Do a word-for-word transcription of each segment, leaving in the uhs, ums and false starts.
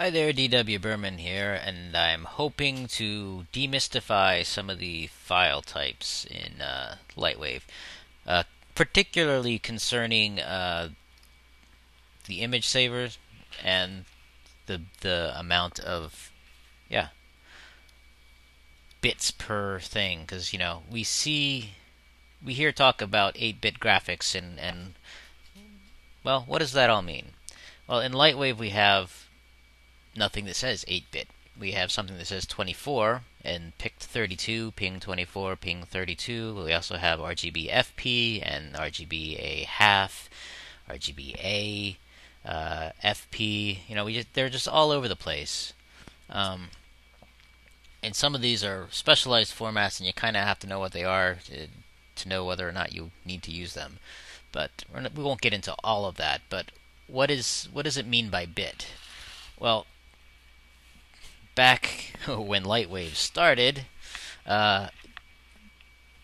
Hi there, D W Burman here, and I'm hoping to demystify some of the file types in uh, LightWave, uh, particularly concerning uh, the image savers and the the amount of yeah bits per thing, because you know we see we hear talk about eight bit graphics and and well, what does that all mean? Well, in LightWave we have nothing that says eight bit. We have something that says twenty-four and picked thirty-two, ping twenty-four, ping thirty-two. We also have R G B F P and R G B A half, R G B A, uh, F P. You know, we just, they're just all over the place. Um, and some of these are specialized formats, and you kind of have to know what they are to, to know whether or not you need to use them. But we're not, we won't get into all of that. But what is what does it mean by bit? Well, back when LightWave started, uh,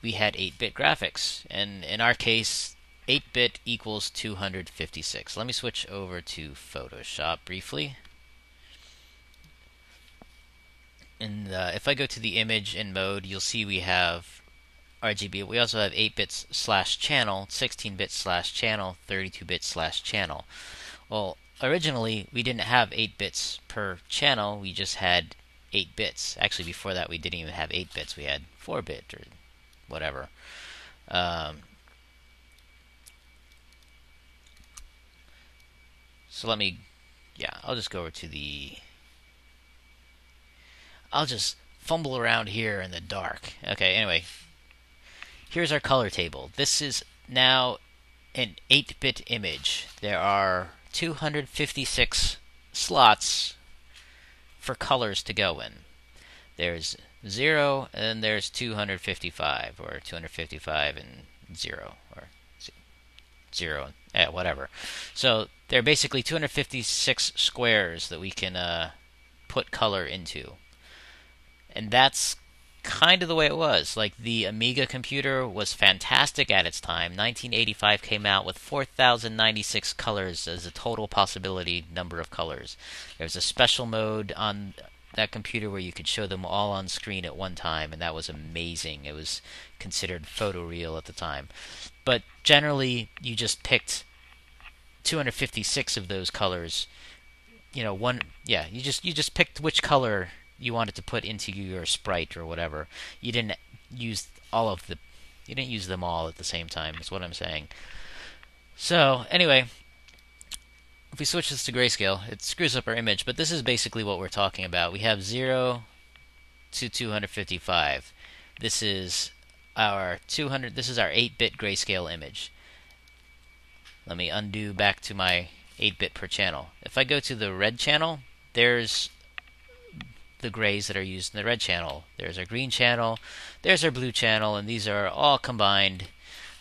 we had eight bit graphics, and in our case, eight bit equals two hundred fifty-six. Let me switch over to Photoshop briefly, and uh, if I go to the image and mode, you'll see we have R G B. We also have eight bits slash channel, sixteen bit slash channel, thirty-two bit slash channel. Well, originally, we didn't have eight bits per channel, we just had eight bits. Actually, before that, we didn't even have eight bits, we had four bit or whatever. Um, so let me, yeah, I'll just go over to the, I'll just fumble around here in the dark. Okay, anyway, here's our color table. This is now an eight bit image. There are two hundred fifty-six slots for colors to go in. There's zero, and then there's two hundred fifty-five, or two hundred fifty-five and zero, or zero and eh, whatever. So there are basically two hundred fifty-six squares that we can uh, put color into, and that's kind of the way it was. Like, the Amiga computer was fantastic at its time. nineteen eighty-five came out with four thousand ninety-six colors as a total possibility number of colors. There was a special mode on that computer where you could show them all on screen at one time, and that was amazing. It was considered photoreal at the time. But generally, you just picked two hundred fifty-six of those colors. You know, one, yeah, you just you just picked which color you wanted to put into your sprite or whatever. You didn't use all of the, you didn't use them all at the same time, is what I'm saying. So anyway, if we switch this to grayscale, it screws up our image, but this is basically what we're talking about. We have zero to two hundred fifty-five. This is our two hundred. This is our eight bit grayscale image. Let me undo back to my eight bit per channel. If I go to the red channel, there's the grays that are used in the red channel. There's our green channel, there's our blue channel, and these are all combined,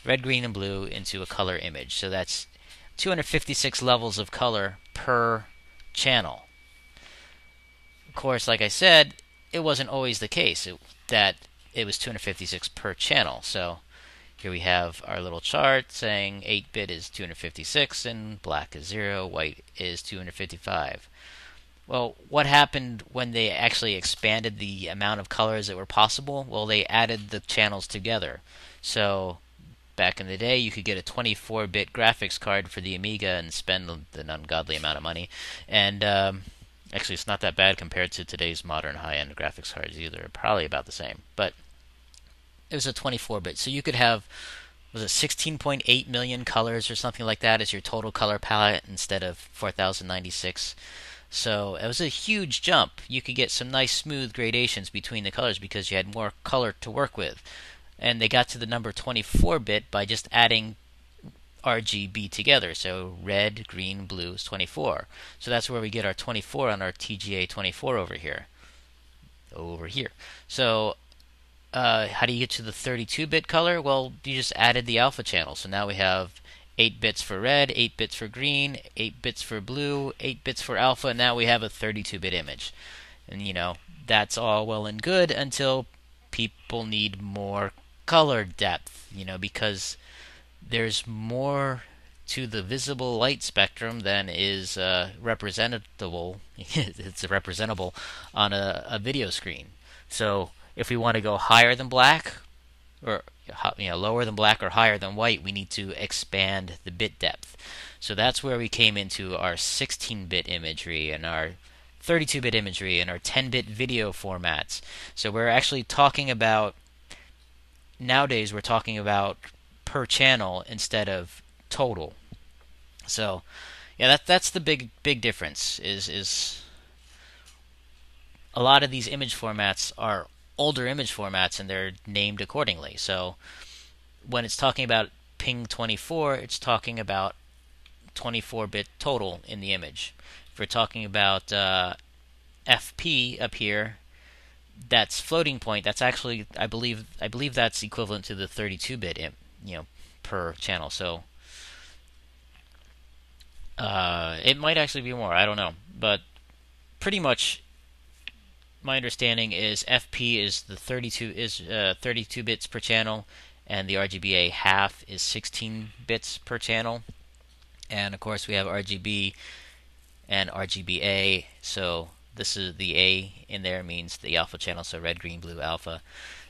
red, green, and blue, into a color image. So that's two hundred fifty-six levels of color per channel. Of course, like I said, it wasn't always the case it, that it was two hundred fifty-six per channel. So here we have our little chart saying eight bit is two hundred fifty-six, and black is zero, white is two hundred fifty-five. Well, what happened when they actually expanded the amount of colors that were possible? Well, they added the channels together. So back in the day, you could get a twenty-four bit graphics card for the Amiga and spend an ungodly amount of money. And um, actually, it's not that bad compared to today's modern high-end graphics cards either. Probably about the same. But it was a twenty-four bit. So you could have, was it sixteen point eight million colors or something like that as your total color palette instead of four thousand ninety-six? So it was a huge jump. You could get some nice smooth gradations between the colors because you had more color to work with. And they got to the number twenty-four bit by just adding R G B together. So red, green, blue is twenty-four. So that's where we get our twenty-four on our T G A twenty-four over here. Over here. So uh, how do you get to the thirty-two bit color? Well, you just added the alpha channel. So now we have eight bits for red, eight bits for green, eight bits for blue, eight bits for alpha, and now we have a thirty-two bit image. And, you know, that's all well and good until people need more color depth, you know, because there's more to the visible light spectrum than is uh, representable. It's representable on a, a video screen. So if we want to go higher than black, or you know, lower than black or higher than white, we need to expand the bit depth. So that's where we came into our sixteen bit imagery and our thirty-two bit imagery and our ten bit video formats. So we're actually talking about, nowadays we're talking about per channel instead of total. So yeah, that that's the big big difference is is a lot of these image formats are older image formats and they're named accordingly. So when it's talking about ping twenty-four, it's talking about twenty-four bit total in the image. If we're talking about uh, F P up here, that's floating point. That's actually, I believe I believe that's equivalent to the thirty-two bit, you know, per channel. So Uh, it might actually be more, I don't know, but pretty much my understanding is F P is the thirty-two is uh, thirty-two bits per channel, and the R G B A half is sixteen bits per channel, and of course we have R G B and R G B A. So this is the A in there means the alpha channel, so red, green, blue, alpha,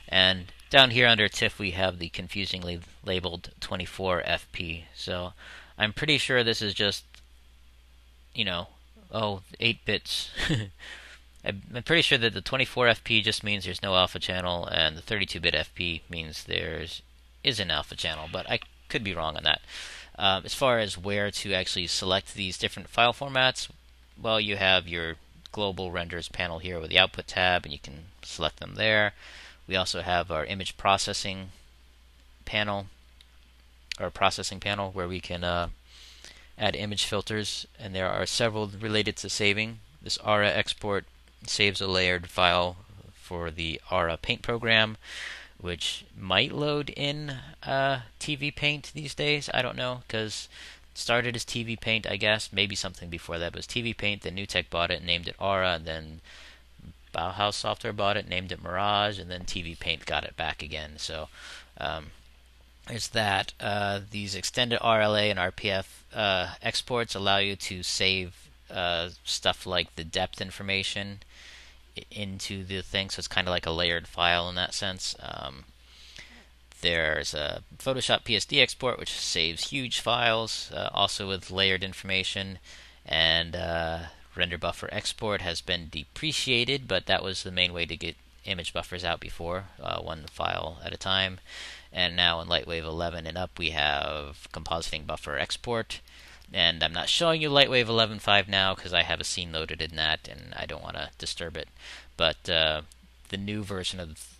and down here under TIFF we have the confusingly labeled twenty-four F P. So I'm pretty sure this is just, you know, oh, eight bits. I'm pretty sure that the twenty-four F P just means there's no alpha channel, and the thirty-two bit F P means there's is an alpha channel, but I could be wrong on that. Um, as far as where to actually select these different file formats, well, you have your global renders panel here with the output tab, and you can select them there. We also have our image processing panel, or processing panel, where we can uh, add image filters, and there are several related to saving. This Aura export saves a layered file for the Aura Paint program, which might load in uh, T V Paint these days. I don't know, because it started as T V Paint, I guess. Maybe something before that, but it was T V Paint, then NewTek bought it, named it Aura, and then Bauhaus Software bought it, named it Mirage, and then T V Paint got it back again. So um, there's that. Uh, these extended R L A and R P F uh, exports allow you to save uh, stuff like the depth information into the thing, so it's kind of like a layered file in that sense. Um, there's a Photoshop P S D export, which saves huge files, uh, also with layered information, and uh, render buffer export has been depreciated, but that was the main way to get image buffers out before, uh, one file at a time. And now in LightWave eleven and up, we have compositing buffer export. And I'm not showing you LightWave eleven point five now because I have a scene loaded in that, and I don't want to disturb it. But uh, the new version of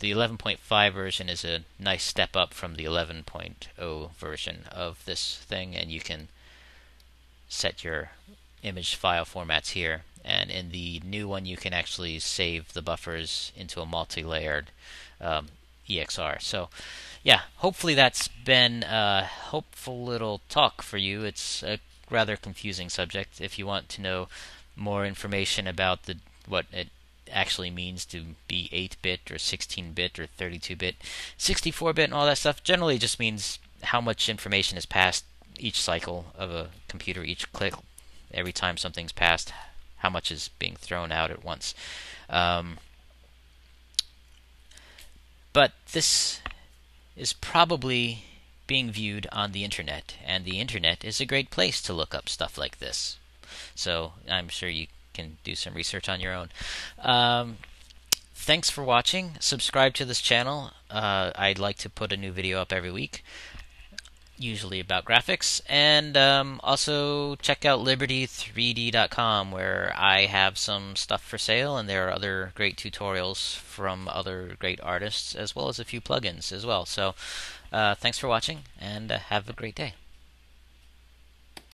the eleven point five version is a nice step up from the eleven point oh version of this thing, and you can set your image file formats here. And in the new one, you can actually save the buffers into a multi-layered um, P X R. So yeah, hopefully that's been a helpful little talk for you. It's a rather confusing subject. If you want to know more information about the what it actually means to be eight bit or sixteen bit or thirty-two bit, sixty-four bit and all that stuff, generally just means how much information is passed each cycle of a computer, each click, every time something's passed, how much is being thrown out at once. Um, But this is probably being viewed on the internet, and the internet is a great place to look up stuff like this. So I'm sure you can do some research on your own. Um, thanks for watching. Subscribe to this channel. Uh, I'd like to put a new video up every week, usually about graphics. And um, also check out Liberty three D dot com, where I have some stuff for sale, and there are other great tutorials from other great artists, as well as a few plugins as well. So uh, thanks for watching, and uh, have a great day.